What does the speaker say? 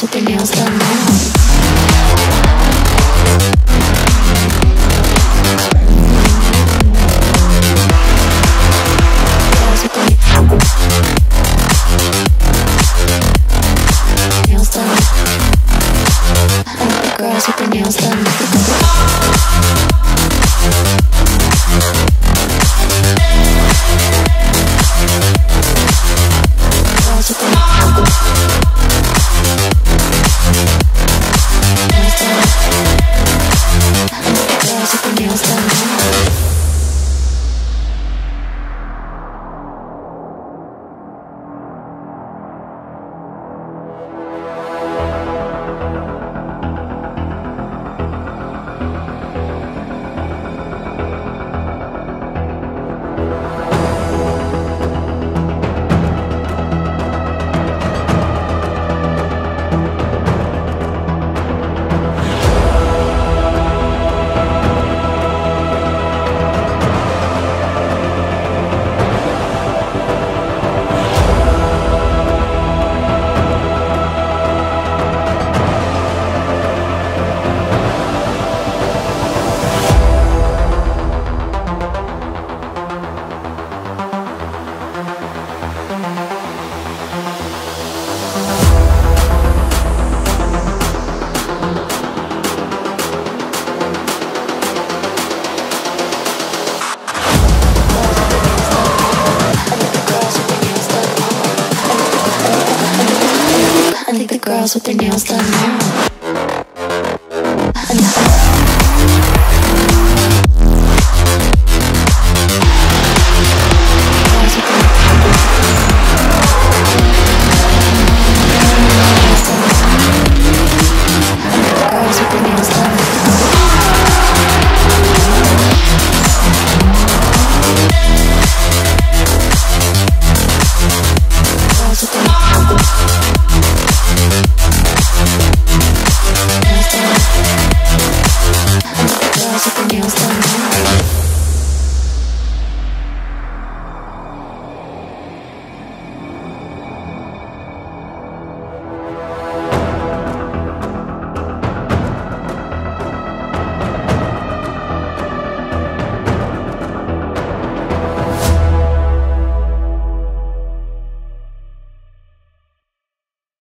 nails with their nails done now. Girls with their nails done now.